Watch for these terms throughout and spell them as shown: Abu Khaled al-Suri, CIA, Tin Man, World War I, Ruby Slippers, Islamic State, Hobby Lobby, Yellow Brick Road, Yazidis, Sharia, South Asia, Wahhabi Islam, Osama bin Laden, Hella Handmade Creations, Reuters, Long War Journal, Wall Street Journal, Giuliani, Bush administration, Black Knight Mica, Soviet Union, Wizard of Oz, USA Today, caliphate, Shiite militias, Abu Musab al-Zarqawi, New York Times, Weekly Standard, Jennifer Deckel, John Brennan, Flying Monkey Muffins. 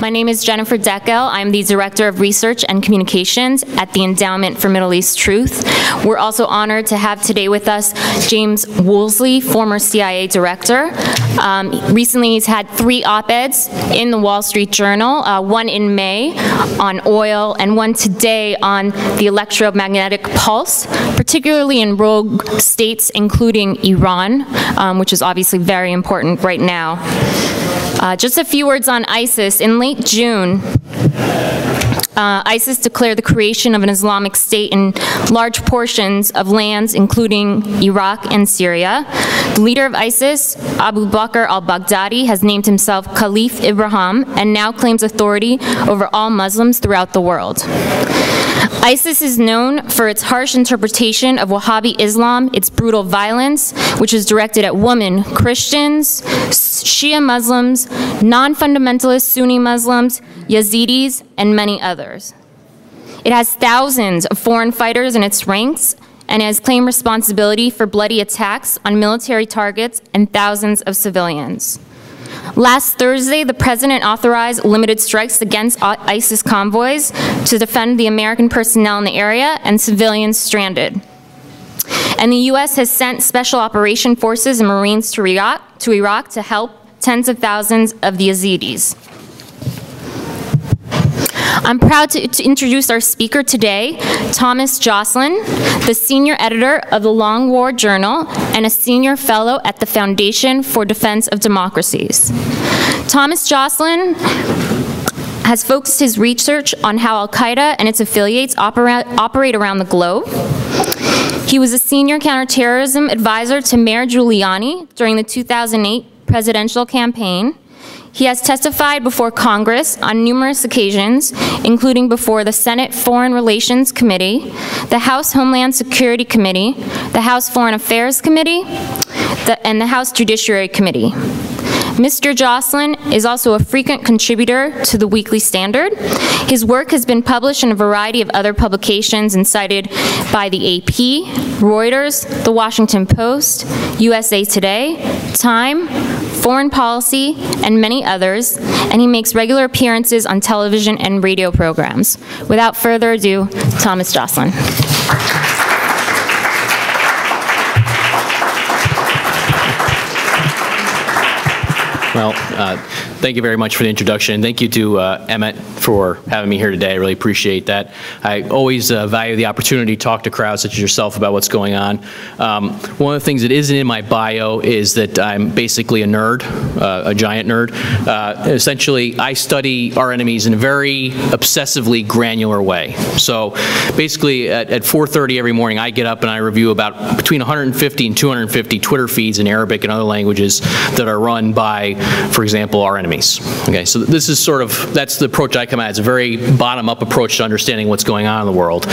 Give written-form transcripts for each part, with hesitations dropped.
My name is Jennifer Deckel. I'm the Director of Research and Communications at the Endowment for Middle East Truth. We're also honored to have today with us James Woolsey, former CIA Director. Recently he's had 3 op-eds in the Wall Street Journal, one in May on oil and one today on the electromagnetic pulse, particularly in rogue states including Iran, which is obviously very important right now. Just a few words on ISIS. In late June, ISIS declared the creation of an Islamic State in large portions of lands, including Iraq and Syria. The leader of ISIS, Abu Bakr al-Baghdadi, has named himself Caliph Ibrahim and now claims authority over all Muslims throughout the world. ISIS is known for its harsh interpretation of Wahhabi Islam, its brutal violence, which is directed at women, Christians, Shia Muslims, non-fundamentalist Sunni Muslims, Yazidis, and many others. It has thousands of foreign fighters in its ranks and has claimed responsibility for bloody attacks on military targets and thousands of civilians. Last Thursday, the President authorized limited strikes against ISIS convoys to defend the American personnel in the area and civilians stranded. And the U.S. has sent special operation forces and Marines to Iraq to help tens of thousands of the Yazidis. I'm proud to introduce our speaker today, Thomas Joscelyn, the senior editor of the Long War Journal and a senior fellow at the Foundation for Defense of Democracies. Thomas Joscelyn has focused his research on how Al-Qaeda and its affiliates operate around the globe. He was a senior counterterrorism advisor to Mayor Giuliani during the 2008 presidential campaign. He has testified before Congress on numerous occasions, including before the Senate Foreign Relations Committee, the House Homeland Security Committee, the House Foreign Affairs Committee, and the House Judiciary Committee. Mr. Joscelyn is also a frequent contributor to the Weekly Standard. His work has been published in a variety of other publications and cited by the AP, Reuters, The Washington Post, USA Today, Time, Foreign Policy, and many others, and he makes regular appearances on television and radio programs. Without further ado, Thomas Joscelyn. Well, thank you very much for the introduction. Thank you to Emmett for having me here today. I really appreciate that. I always value the opportunity to talk to crowds such as yourself about what's going on. One of the things that isn't in my bio is that I'm basically a nerd, a giant nerd. Essentially, I study our enemies in a very obsessively granular way. So basically, at 4:30 every morning, I get up and I review about between 150 and 250 Twitter feeds in Arabic and other languages that are run by, for example, our enemies. Okay, so this is sort of, that's the approach I come at. It's a very bottom-up approach to understanding what's going on in the world.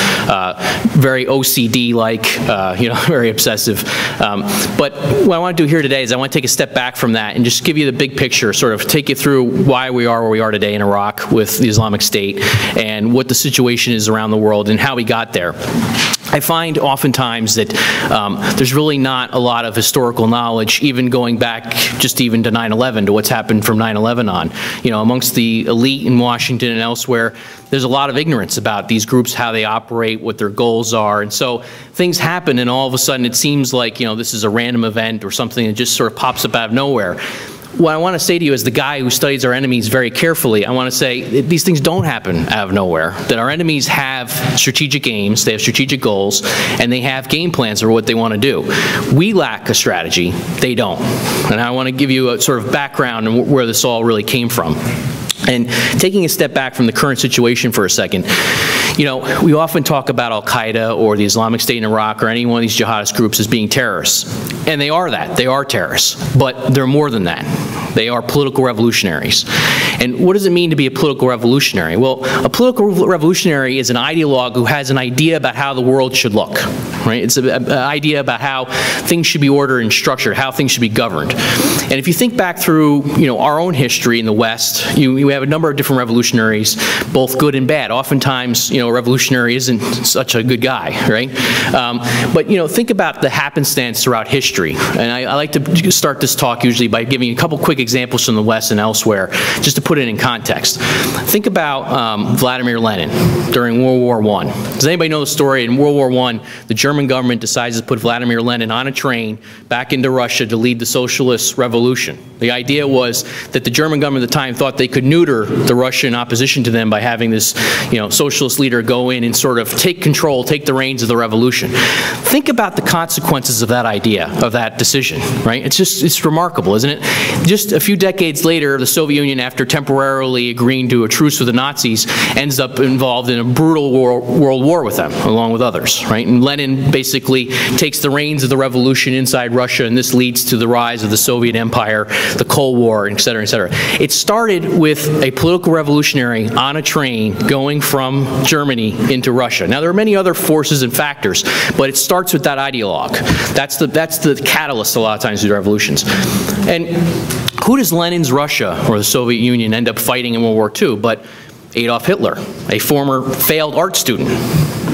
Very OCD-like, you know, very obsessive. But what I want to do here today is I want to take a step back from that and just give you the big picture, sort of take you through why we are where we are today in Iraq with the Islamic State and what the situation is around the world and how we got there. I find oftentimes that there's really not a lot of historical knowledge, even going back just even to 9/11, to what's happened from 9/11 on. You know, amongst the elite in Washington and elsewhere, there's a lot of ignorance about these groups, how they operate, what their goals are. And so things happen and all of a sudden it seems like, you know, this is a random event or something that just sort of pops up out of nowhere. What I want to say to you as the guy who studies our enemies very carefully, I want to say these things don't happen out of nowhere, that our enemies have strategic aims, they have strategic goals, and they have game plans for what they want to do. We lack a strategy, they don't. And I want to give you a sort of background on where this all really came from. And taking a step back from the current situation for a second, you know, we often talk about Al-Qaeda or the Islamic State in Iraq or any one of these jihadist groups as being terrorists. And they are that. They are terrorists. But they're more than that. They are political revolutionaries. And what does it mean to be a political revolutionary? Well, a political revolutionary is an ideologue who has an idea about how the world should look. right? It's an idea about how things should be ordered and structured, how things should be governed. And if you think back through, you know, our own history in the West, you have a number of different revolutionaries, both good and bad. Oftentimes, you know, a revolutionary isn't such a good guy, right? But, you know, think about the happenstance throughout history. And I like to start this talk usually by giving a couple quick examples from the West and elsewhere, just to put it in context. Think about Vladimir Lenin during World War I. Does anybody know the story? In World War I, the German government decides to put Vladimir Lenin on a train back into Russia to lead the socialist revolution. The idea was that the German government at the time thought they could neuter the Russian opposition to them by having this, you know, socialist leader go in and sort of take control, take the reins of the revolution. Think about the consequences of that idea, of that decision, right? It's just, it's remarkable, isn't it? Just a few decades later, the Soviet Union, after temporarily agreeing to a truce with the Nazis, ends up involved in a brutal world war with them, along with others, right? And Lenin basically takes the reins of the revolution inside Russia, and this leads to the rise of the Soviet Empire, the Cold War, et cetera, et cetera. It started with a political revolutionary on a train going from Germany into Russia. Now, there are many other forces and factors, but it starts with that ideologue. That's the catalyst a lot of times with revolutions. And who does Lenin's Russia or the Soviet Union end up fighting in World War II but Adolf Hitler, a former failed art student,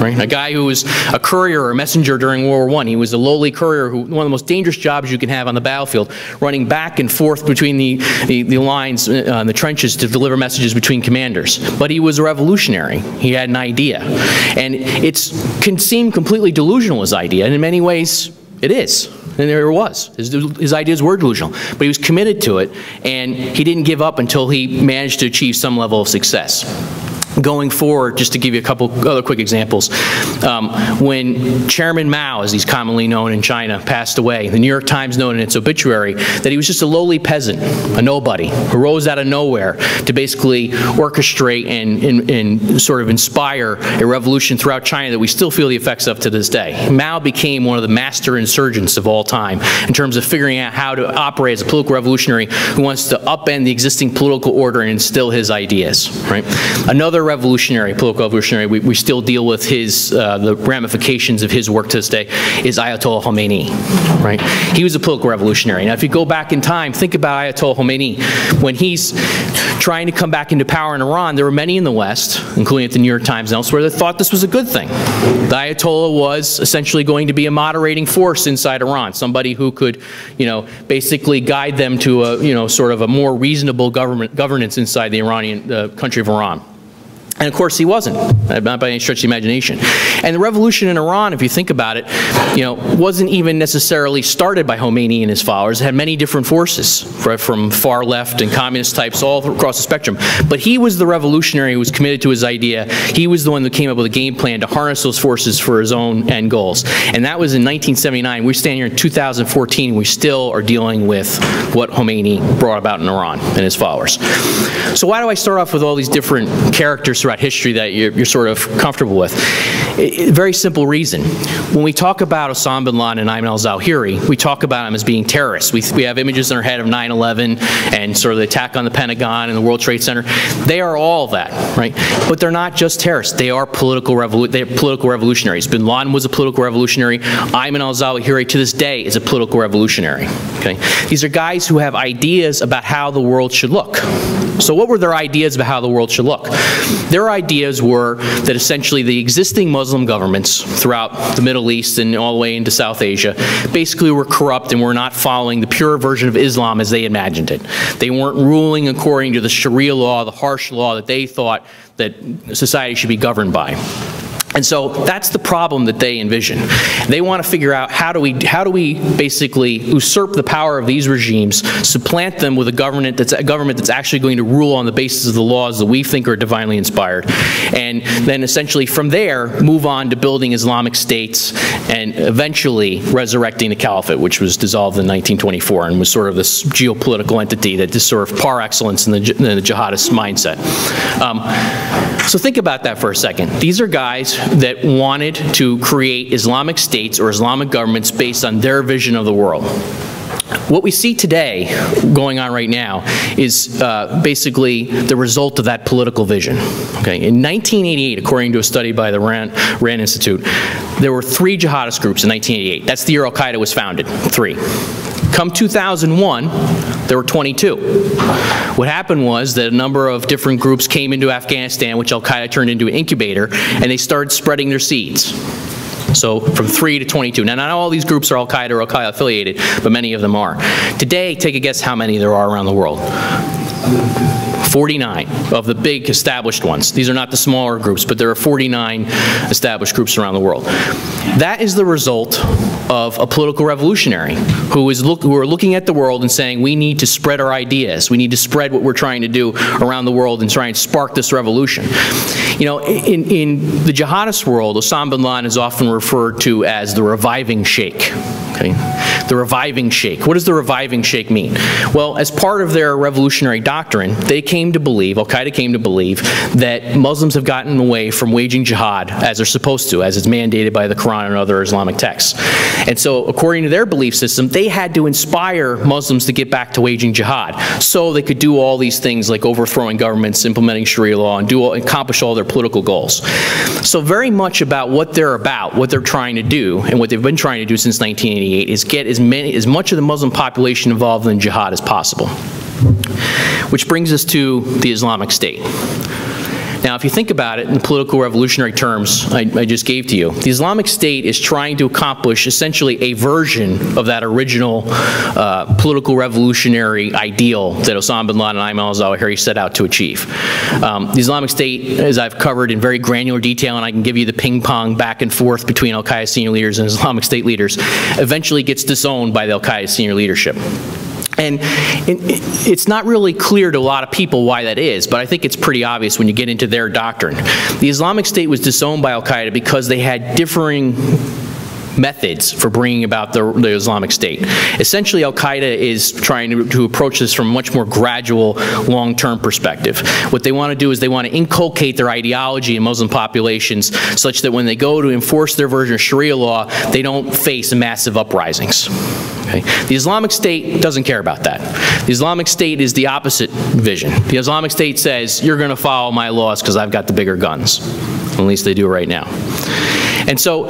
right? A guy who was a courier or a messenger during World War I. He was a lowly courier, who, one of the most dangerous jobs you can have on the battlefield, running back and forth between the lines and the trenches to deliver messages between commanders. But he was a revolutionary. He had an idea. And it can seem completely delusional, his idea, and in many ways it is. And there it was. His ideas were delusional, but he was committed to it, and he didn't give up until he managed to achieve some level of success. Going forward, just to give you a couple other quick examples, when Chairman Mao, as he's commonly known in China, passed away, the New York Times noted in its obituary that he was just a lowly peasant, a nobody, who rose out of nowhere to basically orchestrate and sort of inspire a revolution throughout China that we still feel the effects of to this day. Mao became one of the master insurgents of all time in terms of figuring out how to operate as a political revolutionary who wants to upend the existing political order and instill his ideas, right? Another revolutionary, political revolutionary, we still deal with his the ramifications of his work to this day, is Ayatollah Khomeini, right? He was a political revolutionary. Now, if you go back in time, think about Ayatollah Khomeini. When he's trying to come back into power in Iran, there were many in the West, including at the New York Times and elsewhere, that thought this was a good thing. The Ayatollah was essentially going to be a moderating force inside Iran, somebody who could, you know, basically guide them to a, you know, sort of a more reasonable governance inside the Iranian country of Iran. And of course he wasn't, not by any stretch of the imagination. And the revolution in Iran, if you think about it, you know, wasn't even necessarily started by Khomeini and his followers. It had many different forces, from far left and communist types all across the spectrum. But he was the revolutionary who was committed to his idea. He was the one that came up with a game plan to harness those forces for his own end goals. And that was in 1979. We stand here in 2014, and we still are dealing with what Khomeini brought about in Iran and his followers. So why do I start off with all these different characters throughout history that you're sort of comfortable with? Very simple reason. When we talk about Osama bin Laden and Ayman al-Zawahiri, we talk about them as being terrorists. We have images in our head of 9/11 and sort of the attack on the Pentagon and the World Trade Center. They are all that, right? But they're not just terrorists. They are political revolutionaries. Bin Laden was a political revolutionary. Ayman al-Zawahiri to this day is a political revolutionary. Okay? These are guys who have ideas about how the world should look. So what were their ideas about how the world should look? Their ideas were that essentially the existing Muslim governments throughout the Middle East and all the way into South Asia basically were corrupt and were not following the pure version of Islam as they imagined it. They weren't ruling according to the Sharia law, the harsh law that they thought that society should be governed by. And so that's the problem that they envision. They want to figure out how do we basically usurp the power of these regimes, supplant them with a government that's actually going to rule on the basis of the laws that we think are divinely inspired, and then essentially from there move on to building Islamic states and eventually resurrecting the caliphate, which was dissolved in 1924 and was sort of this geopolitical entity that is sort of par excellence in the jihadist mindset. So think about that for a second. These are guys that wanted to create Islamic states or Islamic governments based on their vision of the world. What we see today going on right now is basically the result of that political vision. Okay? In 1988, according to a study by the Rand Institute, there were 3 jihadist groups in 1988. That's the year Al-Qaeda was founded, 3. Come 2001, there were 22. What happened was that a number of different groups came into Afghanistan, which Al-Qaeda turned into an incubator, and they started spreading their seeds. So from 3 to 22. Now, not all these groups are Al-Qaeda or Al-Qaeda affiliated, but many of them are. Today, take a guess how many there are around the world. 49 of the big established ones. These are not the smaller groups, but there are 49 established groups around the world. That is the result of a political revolutionary who are looking at the world and saying, we need to spread our ideas. We need to spread what we're trying to do around the world and try and spark this revolution. You know, in the jihadist world, Osama bin Laden is often referred to as the reviving sheikh. Okay? The reviving sheikh. What does the reviving sheikh mean? Well, as part of their revolutionary doctrine, they came to believe, Al-Qaeda came to believe, that Muslims have gotten away from waging jihad as they're supposed to, as it's mandated by the Quran and other Islamic texts. And so, according to their belief system, they had to inspire Muslims to get back to waging jihad so they could do all these things like overthrowing governments, implementing Sharia law, and accomplish all their political goals. So very much about what they're about, what they're trying to do, and what they've been trying to do since 1988 is get as much of the Muslim population involved in jihad as possible. Which brings us to the Islamic State. Now, if you think about it in the political revolutionary terms I just gave to you, the Islamic State is trying to accomplish essentially a version of that original political revolutionary ideal that Osama bin Laden and Ayman al-Zawahiri set out to achieve. The Islamic State, as I've covered in very granular detail, and I can give you the ping pong back and forth between Al-Qaeda senior leaders and Islamic State leaders, eventually gets disowned by the Al-Qaeda senior leadership. And it's not really clear to a lot of people why that is, but I think it's pretty obvious when you get into their doctrine. The Islamic State was disowned by Al-Qaeda because they had differing methods for bringing about the Islamic State. Essentially, Al-Qaeda is trying to approach this from a much more gradual, long-term perspective. What they want to do is they want to inculcate their ideology in Muslim populations such that when they go to enforce their version of Sharia law, they don't face massive uprisings. Okay? The Islamic State doesn't care about that. The Islamic State is the opposite vision. The Islamic State says, you're going to follow my laws because I've got the bigger guns. At least they do right now. And so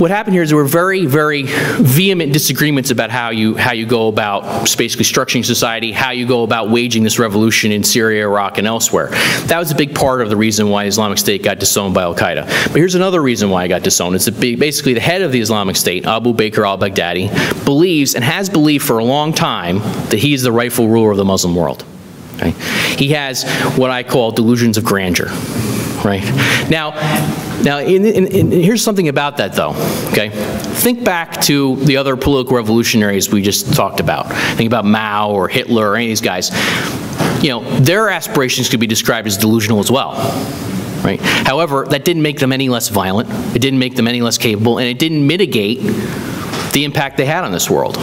what happened here is there were very, very vehement disagreements about how you go about basically structuring society, how you go about waging this revolution in Syria, Iraq, and elsewhere. That was a big part of the reason why the Islamic State got disowned by Al-Qaeda. But here's another reason why it got disowned. It's basically the head of the Islamic State, Abu Bakr al-Baghdadi, believes and has believed for a long time that he is the rightful ruler of the Muslim world. Okay? He has what I call delusions of grandeur. Right? Now, here's something about that, though. Okay, think back to the other political revolutionaries we just talked about. Think about Mao or Hitler or any of these guys. You know, their aspirations could be described as delusional as well. Right? However, that didn't make them any less violent. It didn't make them any less capable, and it didn't mitigate the impact they had on this world.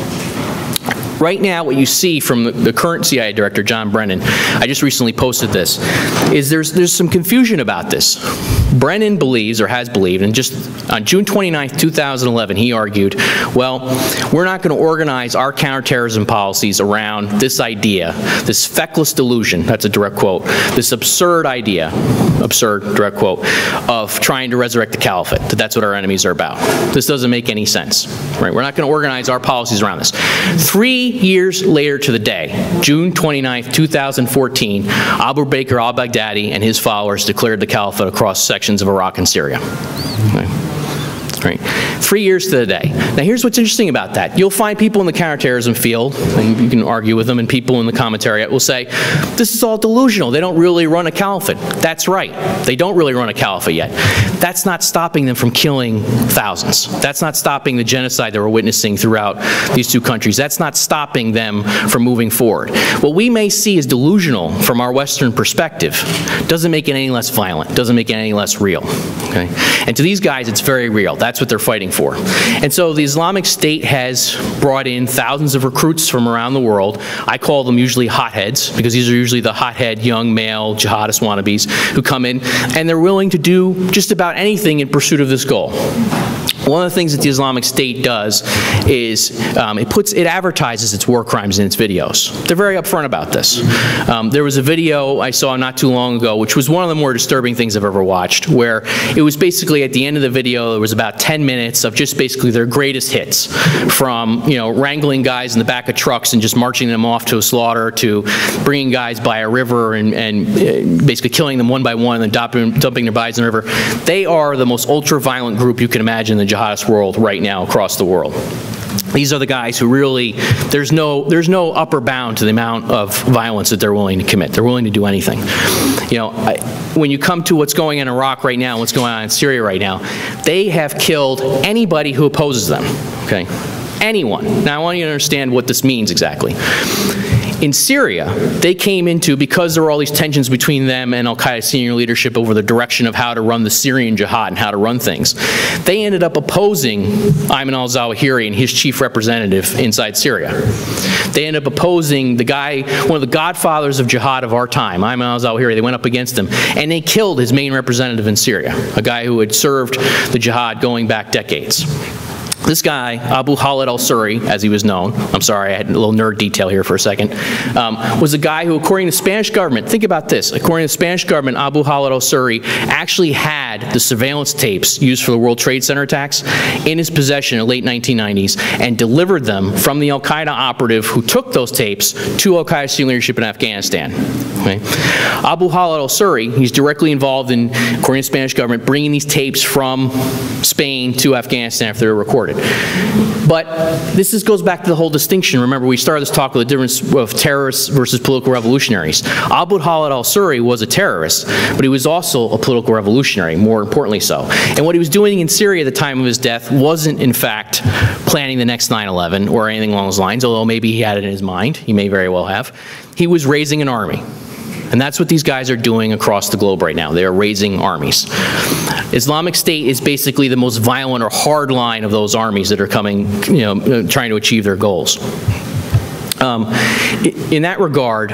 Right now, what you see from the current CIA director, John Brennan, I just recently posted this, is there's some confusion about this. Brennan believes, or has believed, and just on June 29, 2011, he argued, well, we're not going to organize our counterterrorism policies around this idea, this feckless delusion, that's a direct quote, this absurd idea, absurd direct quote, of trying to resurrect the caliphate, that that's what our enemies are about. This doesn't make any sense. Right? We're not going to organize our policies around this. 3 years later to the day, June 29, 2014, Abu Bakr al-Baghdadi and his followers declared the caliphate across sections of Iraq and Syria. Right. 3 years to the day. Now here's what's interesting about that. You'll find people in the counterterrorism field, and you can argue with them, and people in the commentariat will say, this is all delusional. They don't really run a caliphate. That's right. They don't really run a caliphate yet. That's not stopping them from killing thousands. That's not stopping the genocide that we're witnessing throughout these two countries. That's not stopping them from moving forward. What we may see as delusional from our Western perspective doesn't make it any less violent, doesn't make it any less real. Okay? And to these guys, it's very real. That's what they're fighting for. And so the Islamic State has brought in thousands of recruits from around the world. I call them usually hotheads, because these are usually the hothead young male jihadist wannabes who come in, and they're willing to do just about anything in pursuit of this goal. One of the things that the Islamic State does is it advertises its war crimes in its videos. They're very upfront about this. There was a video I saw not too long ago, which was one of the more disturbing things I've ever watched, where it was basically at the end of the video, there was about 10 minutes of just basically their greatest hits, from wrangling guys in the back of trucks and just marching them off to a slaughter, to bringing guys by a river and basically killing them one by one and then dumping their bodies in the river. They are the most ultra-violent group you can imagine in the jihadist world right now across the world. These are the guys who really, there's no upper bound to the amount of violence that they're willing to commit. They're willing to do anything. When you come to what's going on in Iraq right now, what's going on in Syria right now, they have killed anybody who opposes them, okay? Anyone. Now I want you to understand what this means exactly. In Syria, they came into, because there were all these tensions between them and Al-Qaeda's senior leadership over the direction of how to run the Syrian jihad and how to run things, they ended up opposing Ayman al-Zawahiri and his chief representative inside Syria. They ended up opposing the guy, one of the godfathers of jihad of our time, Ayman al-Zawahiri. They went up against him, and they killed his main representative in Syria, a guy who had served the jihad going back decades. This guy, Abu Khaled al-Suri, as he was known, I'm sorry, I had a little nerd detail here for a second, was a guy who, according to the Spanish government, think about this, according to the Spanish government, Abu Khaled al-Suri actually had the surveillance tapes used for the World Trade Center attacks in his possession in the late 1990s and delivered them from the Al-Qaeda operative who took those tapes to Al-Qaeda's senior leadership in Afghanistan. Okay. Abu Khaled al-Suri, he's directly involved in, according to the Spanish government, bringing these tapes from Spain to Afghanistan after they were recorded. But this goes back to the whole distinction. Remember, we started this talk with the difference of terrorists versus political revolutionaries. Abu Khaled al-Suri was a terrorist, but he was also a political revolutionary, more importantly so. And what he was doing in Syria at the time of his death wasn't, in fact, planning the next 9/11 or anything along those lines, although maybe he had it in his mind. He may very well have. He was raising an army. And that's what these guys are doing across the globe right now. They are raising armies. Islamic State is basically the most violent or hard line of those armies that are coming, trying to achieve their goals. In that regard,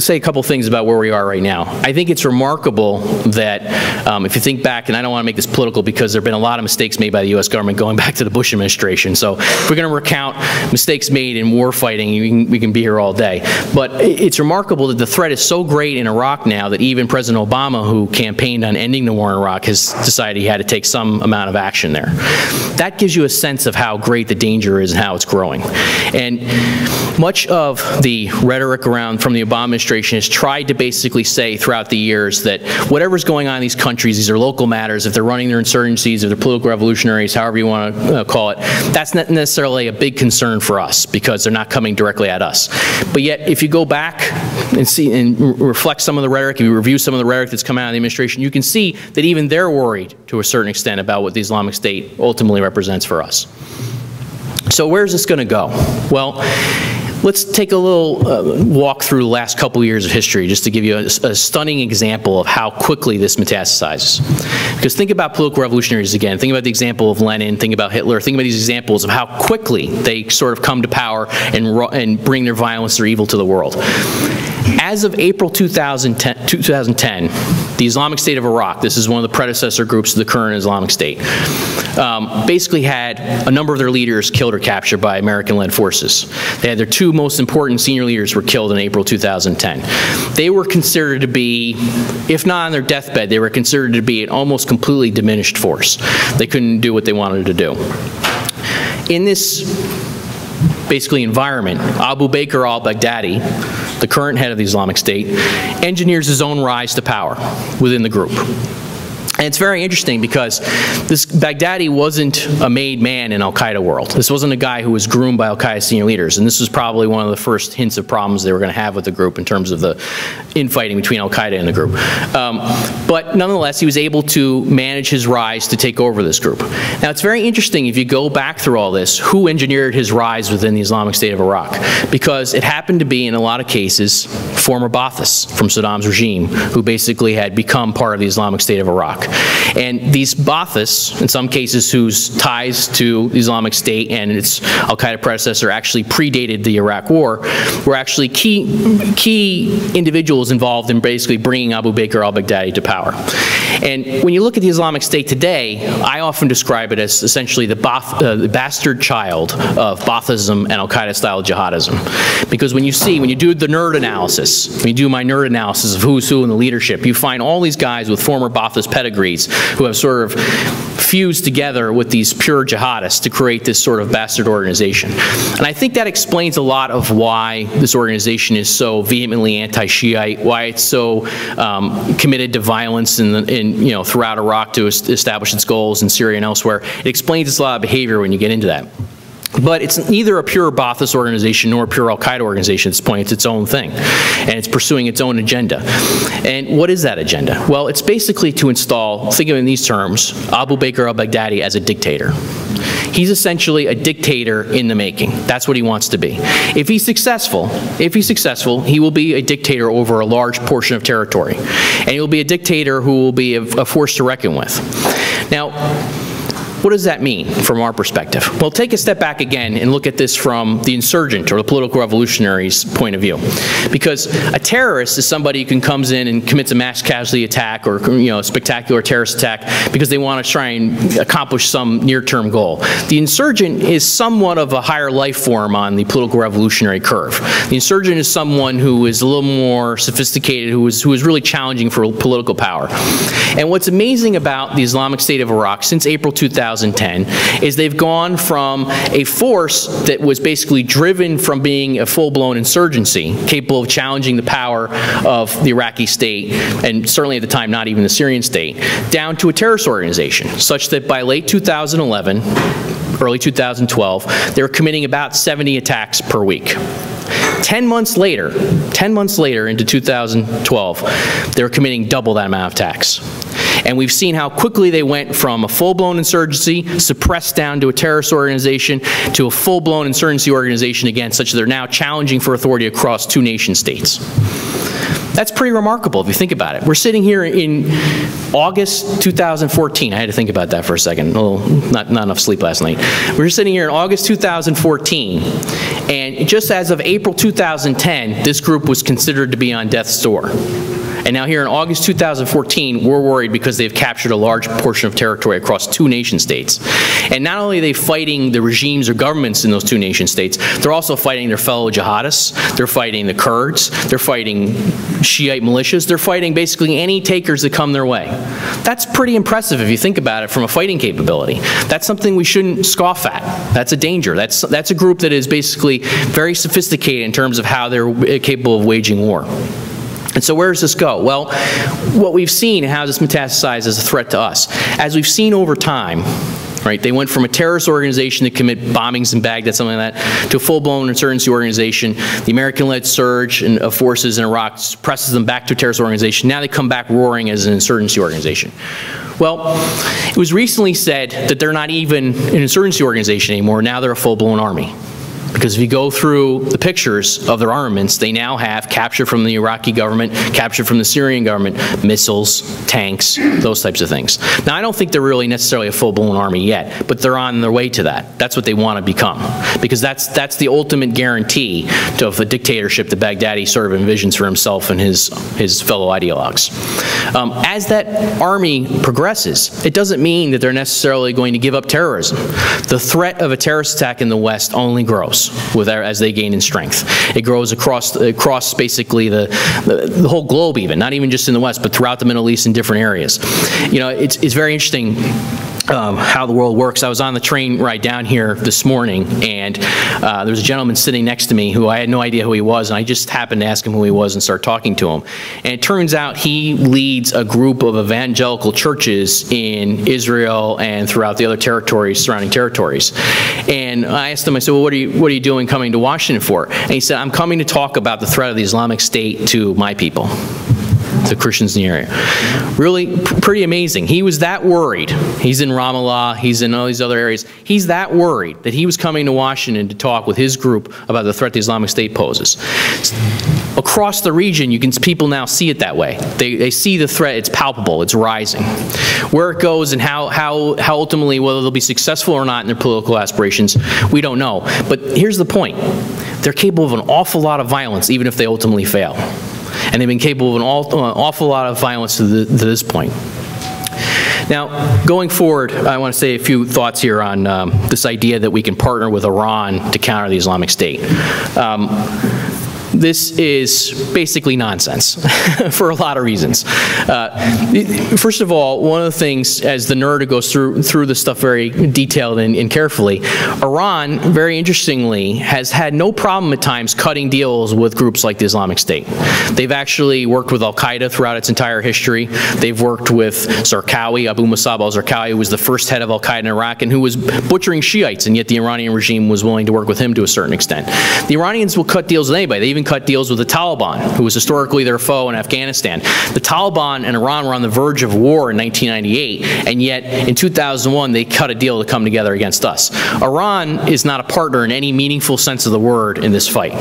say a couple things about where we are right now. I think it's remarkable that if you think back, and I don't want to make this political because there have been a lot of mistakes made by the U.S. government going back to the Bush administration. So if we're going to recount mistakes made in war fighting, we can be here all day. But it's remarkable that the threat is so great in Iraq now that even President Obama, who campaigned on ending the war in Iraq, has decided he had to take some amount of action there. That gives you a sense of how great the danger is and how it's growing. And much of the rhetoric around from the Obama administration has tried to basically say throughout the years that whatever's going on in these countries, these are local matters. If they're running their insurgencies, if they're political revolutionaries, however you want to call it, that's not necessarily a big concern for us because they're not coming directly at us. But yet, if you go back and see and reflect some of the rhetoric, if you review some of the rhetoric that's come out of the administration, you can see that even they're worried to a certain extent about what the Islamic State ultimately represents for us. So where's this going to go? Well, let's take a little walk through the last couple years of history just to give you a stunning example of how quickly this metastasizes. Because think about political revolutionaries again. Think about the example of Lenin. Think about Hitler. Think about these examples of how quickly they sort of come to power and bring their violence or evil to the world. As of April 2010, the Islamic State of Iraq, this is one of the predecessor groups to the current Islamic State, basically had a number of their leaders killed or captured by American-led forces. They had their two most important senior leaders were killed in April 2010. They were considered to be, if not on their deathbed, they were considered to be an almost completely diminished force. They couldn't do what they wanted to do. In this basically environment, Abu Bakr al-Baghdadi, the current head of the Islamic State, engineers his own rise to power within the group. And it's very interesting because this Baghdadi wasn't a made man in Al-Qaeda world. This wasn't a guy who was groomed by Al-Qaeda senior leaders. And this was probably one of the first hints of problems they were going to have with the group in terms of the infighting between Al-Qaeda and the group. But nonetheless, he was able to manage his rise to take over this group. Now, it's very interesting if you go back through all this, who engineered his rise within the Islamic State of Iraq? Because it happened to be, in a lot of cases, former Ba'athists from Saddam's regime who basically had become part of the Islamic State of Iraq. Iraq. And these Ba'athists, in some cases whose ties to the Islamic State and its Al-Qaeda predecessor actually predated the Iraq War, were actually key individuals involved in basically bringing Abu Bakr al-Baghdadi to power. And when you look at the Islamic State today, I often describe it as essentially the bastard child of Ba'athism and Al-Qaeda-style jihadism. Because when you do the nerd analysis, when you do my nerd analysis of who's who in the leadership, you find all these guys with former Ba'athist pedigrees who have sort of fused together with these pure jihadists to create this sort of bastard organization. And I think that explains a lot of why this organization is so vehemently anti-Shiite, why it's so committed to violence in throughout Iraq to establish its goals in Syria and elsewhere. It explains a lot of behavior when you get into that. But it's neither a pure Ba'athist organization nor a pure Al-Qaeda organization at this point. It's its own thing, and it's pursuing its own agenda. And what is that agenda? Well, it's basically to install, think of it in these terms, Abu Bakr al-Baghdadi as a dictator. He's essentially a dictator in the making. That's what he wants to be. If he's successful, he will be a dictator over a large portion of territory. And he will be a dictator who will be a force to reckon with. Now, what does that mean from our perspective? Well, take a step back again and look at this from the insurgent or the political revolutionary's point of view. Because a terrorist is somebody who comes in and commits a mass casualty attack or a spectacular terrorist attack because they want to try and accomplish some near-term goal. The insurgent is somewhat of a higher life form on the political revolutionary curve. The insurgent is someone who is a little more sophisticated, who is really challenging for political power. And what's amazing about the Islamic State of Iraq since April 2010 is they've gone from a force that was basically driven from being a full-blown insurgency capable of challenging the power of the Iraqi state and certainly at the time not even the Syrian state, down to a terrorist organization such that by late 2011, early 2012, they were committing about 70 attacks per week. 10 months later into 2012, they were committing double that amount of attacks. And we've seen how quickly they went from a full-blown insurgency, suppressed down to a terrorist organization, to a full-blown insurgency organization again, such that they're now challenging for authority across two nation states. That's pretty remarkable if you think about it. We're sitting here in August 2014. I had to think about that for a second. Oh, not enough sleep last night. We're sitting here in August 2014, and just as of April 2010, this group was considered to be on death's door. And now here in August 2014, we're worried because they've captured a large portion of territory across two nation states. And not only are they fighting the regimes or governments in those two nation states, they're also fighting their fellow jihadists, they're fighting the Kurds, they're fighting Shiite militias, they're fighting basically any takers that come their way. That's pretty impressive if you think about it from a fighting capability. That's something we shouldn't scoff at. That's a danger. That's a group that is basically very sophisticated in terms of how they're capable of waging war. And so where does this go? Well, what we've seen, how this metastasizes as a threat to us. As we've seen over time, right, they went from a terrorist organization to commit bombings in Baghdad, something like that, to a full-blown insurgency organization. The American-led surge of forces in Iraq presses them back to a terrorist organization. Now they come back roaring as an insurgency organization. Well, it was recently said that they're not even an insurgency organization anymore. Now they're a full-blown army. Because if you go through the pictures of their armaments, they now have captured from the Iraqi government, captured from the Syrian government, missiles, tanks, those types of things. Now, I don't think they're really necessarily a full-blown army yet, but they're on their way to that. That's what they want to become. Because that's the ultimate guarantee of the dictatorship that Baghdadi sort of envisions for himself and his fellow ideologues. As that army progresses, it doesn't mean that they're necessarily going to give up terrorism. The threat of a terrorist attack in the West only grows as they gain in strength. It grows across basically the whole globe, even not even just in the West, but throughout the Middle East in different areas. You know, it's very interesting how the world works. I was on the train ride down here this morning, and there was a gentleman sitting next to me who I had no idea who he was, and I just happened to ask him who he was and start talking to him. And it turns out he leads a group of evangelical churches in Israel and throughout the other territories, surrounding territories. And I asked him, I said, well, what are you doing coming to Washington for? And he said, I'm coming to talk about the threat of the Islamic State to my people. to Christians in the area. Really pretty amazing. He was that worried. He's in Ramallah, he's in all these other areas. He's that worried that he was coming to Washington to talk with his group about the threat the Islamic State poses. Across the region, you can, people now see it that way. They see the threat, it's palpable, it's rising. Where it goes and how ultimately, whether they'll be successful or not in their political aspirations, we don't know. But here's the point. They're capable of an awful lot of violence, even if they ultimately fail. And they've been capable of an awful lot of violence to this point. Now, going forward, I want to say a few thoughts here on this idea that we can partner with Iran to counter the Islamic State. This is basically nonsense for a lot of reasons. First of all, one of the things, as the nerd goes through this stuff very detailed and carefully, Iran, very interestingly, has had no problem at times cutting deals with groups like the Islamic State. They've actually worked with Al-Qaeda throughout its entire history. They've worked with Zarqawi, Abu Musab al-Zarqawi, who was the first head of Al-Qaeda in Iraq and who was butchering Shiites, and yet the Iranian regime was willing to work with him to a certain extent. The Iranians will cut deals with anybody. They even cut deals with the Taliban, who was historically their foe in Afghanistan. The Taliban and Iran were on the verge of war in 1998, and yet in 2001 they cut a deal to come together against us. Iran is not a partner in any meaningful sense of the word in this fight.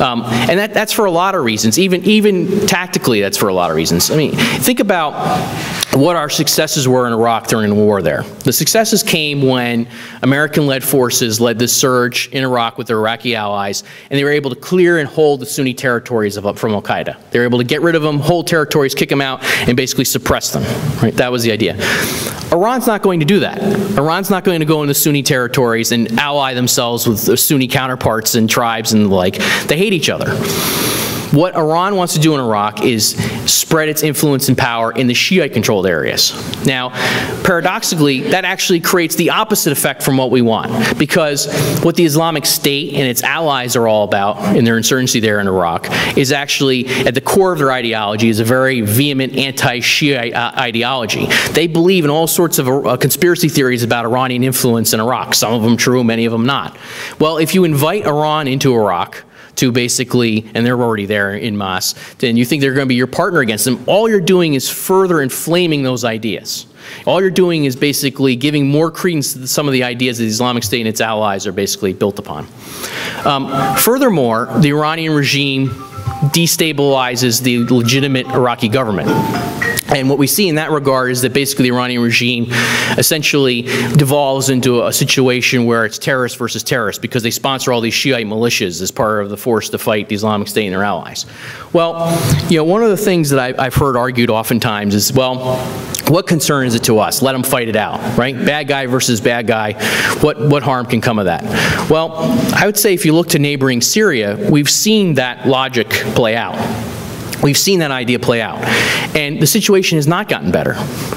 And that's for a lot of reasons. Even tactically, that's for a lot of reasons. I mean, think about what our successes were in Iraq during the war there. The successes came when American-led forces led this surge in Iraq with their Iraqi allies, and they were able to clear and hold the Sunni territories from Al-Qaeda. They were able to get rid of them, hold territories, kick them out, and basically suppress them. Right? That was the idea. Iran's not going to do that. Iran's not going to go into Sunni territories and ally themselves with the Sunni counterparts and tribes and the like. They hate each other. What Iran wants to do in Iraq is spread its influence and power in the Shiite-controlled areas. Now, paradoxically, that actually creates the opposite effect from what we want, because what the Islamic State and its allies are all about in their insurgency there in Iraq is actually, at the core of their ideology, is a very vehement anti-Shiite ideology. They believe in all sorts of conspiracy theories about Iranian influence in Iraq, some of them true, many of them not. Well, if you invite Iran into Iraq, to basically, and they're already there in Mas, and you think they're going to be your partner against them, all you're doing is further inflaming those ideas. All you're doing is basically giving more credence to some of the ideas that the Islamic State and its allies are basically built upon. Furthermore, the Iranian regime destabilizes the legitimate Iraqi government. And what we see in that regard is that basically the Iranian regime essentially devolves into a situation where it's terrorist versus terrorist, because they sponsor all these Shiite militias as part of the force to fight the Islamic State and their allies. Well, you know, one of the things that I've heard argued oftentimes is, well, what concern is it to us? Let them fight it out, right? Bad guy versus bad guy. What harm can come of that? Well, I would say if you look to neighboring Syria, we've seen that logic play out. We've seen that idea play out. And the situation has not gotten better.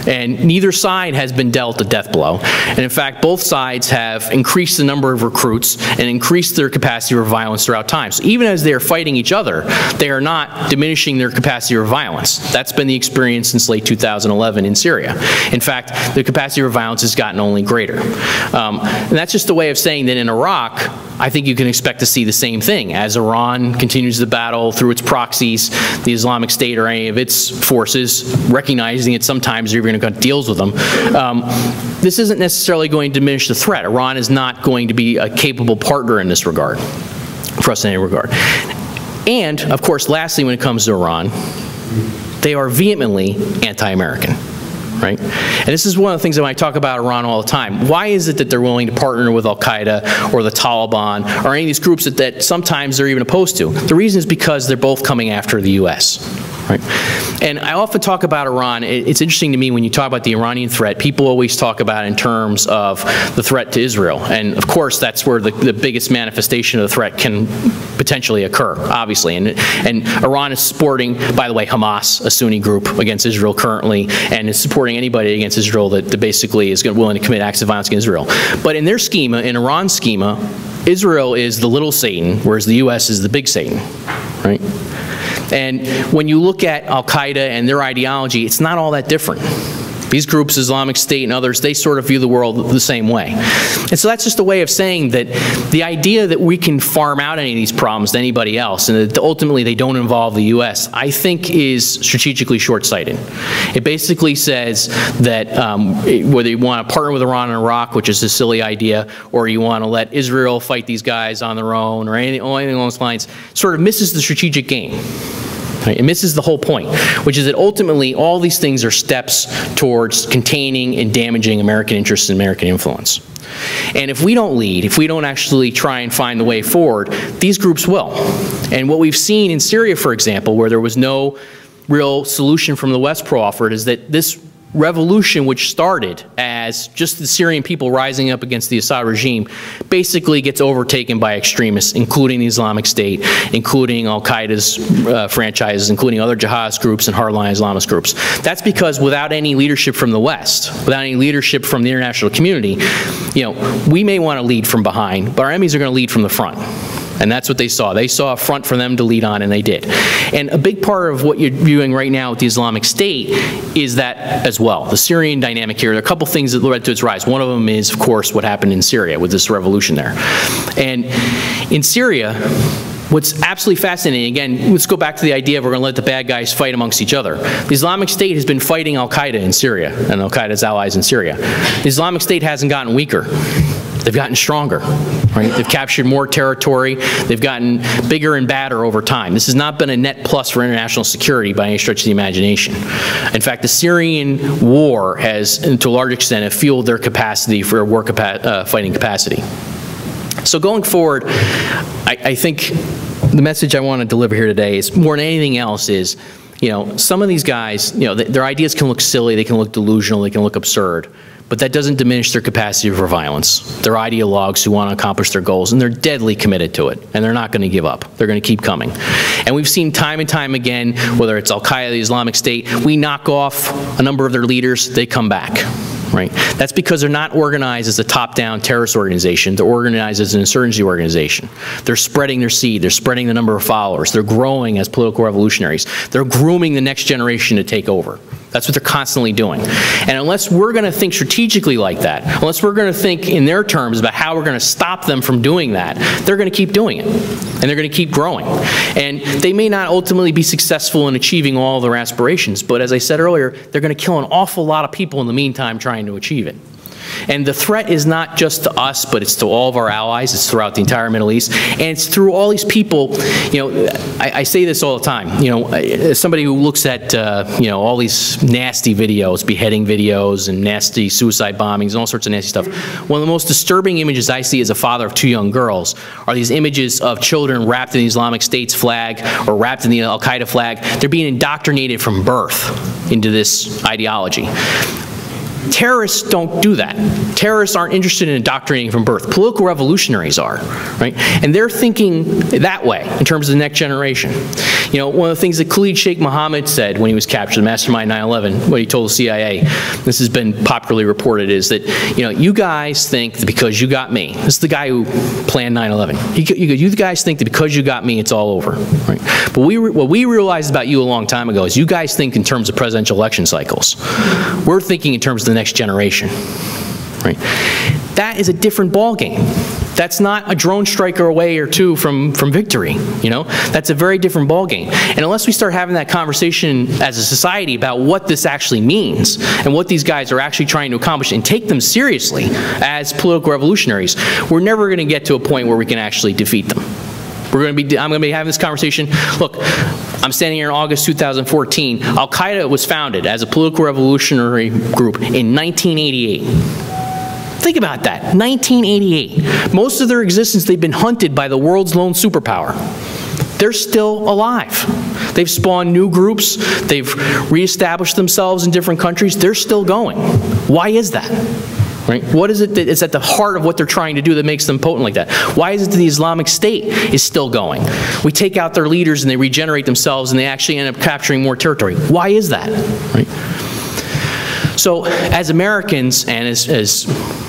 And neither side has been dealt a death blow. And in fact, both sides have increased the number of recruits and increased their capacity for violence throughout time. So even as they are fighting each other, they are not diminishing their capacity for violence. That's been the experience since late 2011 in Syria. In fact, the capacity for violence has gotten only greater. And that's just a way of saying that in Iraq, I think you can expect to see the same thing. As Iran continues the battle through its proxies, the Islamic State or any of its forces, recognizing it sometimes you're going to cut deals with them, this isn't necessarily going to diminish the threat. Iran is not going to be a capable partner in this regard, for us in any regard. And, of course, lastly, when it comes to Iran, they are vehemently anti-American. Right? And this is one of the things that I talk about Iran all the time. Why is it that they're willing to partner with Al-Qaeda or the Taliban or any of these groups that sometimes they're even opposed to? The reason is because they're both coming after the U.S. Right? And I often talk about Iran. It's interesting to me when you talk about the Iranian threat, people always talk about it in terms of the threat to Israel. And of course, that's where the biggest manifestation of the threat can potentially occur, obviously. And Iran is supporting, by the way, Hamas, a Sunni group against Israel currently, and is supporting anybody against Israel that basically is willing to commit acts of violence against Israel. But in their schema, in Iran's schema, Israel is the little Satan, whereas the U.S. is the big Satan. Right? And when you look at Al-Qaeda and their ideology, it's not all that different. These groups, Islamic State and others, they sort of view the world the same way. And so that's just a way of saying that the idea that we can farm out any of these problems to anybody else and that ultimately they don't involve the U.S., I think is strategically short-sighted. It basically says that whether you want to partner with Iran and Iraq, which is a silly idea, or you want to let Israel fight these guys on their own or anything along those lines, sort of misses the strategic game. It misses the whole point, which is that ultimately all these things are steps towards containing and damaging American interests and American influence. And if we don't lead, if we don't actually try and find the way forward, these groups will. And what we've seen in Syria, for example, where there was no real solution from the West offered, is that this revolution, which started as just the Syrian people rising up against the Assad regime, basically gets overtaken by extremists, including the Islamic State, including Al-Qaeda's franchises, including other jihadist groups and hardline Islamist groups. That's because without any leadership from the West, without any leadership from the international community, you know, we may want to lead from behind, but our enemies are going to lead from the front. And that's what they saw. They saw a front for them to lead on, and they did. And a big part of what you're viewing right now with the Islamic State is that as well. The Syrian dynamic here, there are a couple things that led to its rise. One of them is, of course, what happened in Syria with this revolution there. And in Syria, what's absolutely fascinating, again, let's go back to the idea of we're going to let the bad guys fight amongst each other. The Islamic State has been fighting Al-Qaeda in Syria and Al-Qaeda's allies in Syria. The Islamic State hasn't gotten weaker. They've gotten stronger, right? They've captured more territory. They've gotten bigger and badder over time. This has not been a net plus for international security by any stretch of the imagination. In fact, the Syrian war has, to a large extent, have fueled their capacity for war fighting capacity. So going forward, I think the message I want to deliver here today is more than anything else is, you know, some of these guys, you know, their ideas can look silly, they can look delusional, they can look absurd. But that doesn't diminish their capacity for violence. They're ideologues who want to accomplish their goals, and they're deadly committed to it, and they're not going to give up. They're going to keep coming. And we've seen time and time again, whether it's Al-Qaeda, the Islamic State, we knock off a number of their leaders, they come back. Right? That's because they're not organized as a top-down terrorist organization. They're organized as an insurgency organization. They're spreading their seed. They're spreading the number of followers. They're growing as political revolutionaries. They're grooming the next generation to take over. That's what they're constantly doing. And unless we're going to think strategically like that, unless we're going to think in their terms about how we're going to stop them from doing that, they're going to keep doing it. And they're going to keep growing. And they may not ultimately be successful in achieving all their aspirations, but as I said earlier, they're going to kill an awful lot of people in the meantime trying to achieve it. And the threat is not just to us, but it's to all of our allies. It's throughout the entire Middle East. And it's through all these people. You know, I say this all the time. You know, as somebody who looks at, you know, all these nasty videos, beheading videos and nasty suicide bombings and all sorts of nasty stuff, one of the most disturbing images I see as a father of two young girls are these images of children wrapped in the Islamic State's flag or wrapped in the Al-Qaeda flag. They're being indoctrinated from birth into this ideology. Terrorists don't do that. Terrorists aren't interested in indoctrinating from birth. Political revolutionaries are, right? And they're thinking that way in terms of the next generation. You know, one of the things that Khalid Sheikh Mohammed said when he was captured, the mastermind 9/11, what he told the CIA, this has been popularly reported, is that, you know, you guys think that because you got me, this is the guy who planned 9/11. You guys think that because you got me, it's all over, right? But what we realized about you a long time ago is you guys think in terms of presidential election cycles. We're thinking in terms of the next generation, right? That is a different ballgame. That's not a drone strike away or two from victory, you know? That's a very different ballgame. And unless we start having that conversation as a society about what this actually means and what these guys are actually trying to accomplish and take them seriously as political revolutionaries, we're never going to get to a point where we can actually defeat them. I'm going to be having this conversation. Look, I'm standing here in August 2014. Al-Qaeda was founded as a political revolutionary group in 1988. Think about that, 1988. Most of their existence, they've been hunted by the world's lone superpower. They're still alive. They've spawned new groups. They've reestablished themselves in different countries. They're still going. Why is that? Right? What is it that is at the heart of what they're trying to do that makes them potent like that? Why is it that the Islamic State is still going? We take out their leaders and they regenerate themselves and they actually end up capturing more territory. Why is that? Right? So as Americans and as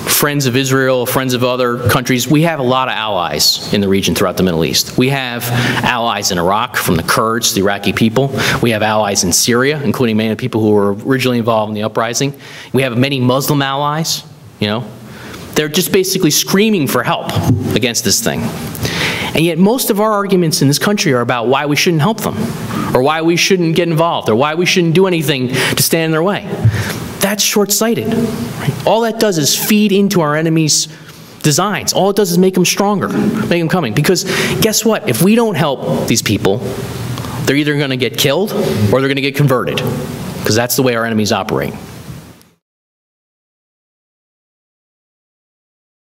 friends of Israel, friends of other countries. We have a lot of allies in the region throughout the Middle East. We have allies in Iraq from the Kurds, the Iraqi people. We have allies in Syria, including many of the people who were originally involved in the uprising. We have many Muslim allies, you know. They're just basically screaming for help against this thing. And yet most of our arguments in this country are about why we shouldn't help them, or why we shouldn't get involved, or why we shouldn't do anything to stand in their way. That's short-sighted. All that does is feed into our enemies' designs. All it does is make them stronger, make them coming. Because guess what? If we don't help these people, they're either going to get killed or they're going to get converted, because that's the way our enemies operate.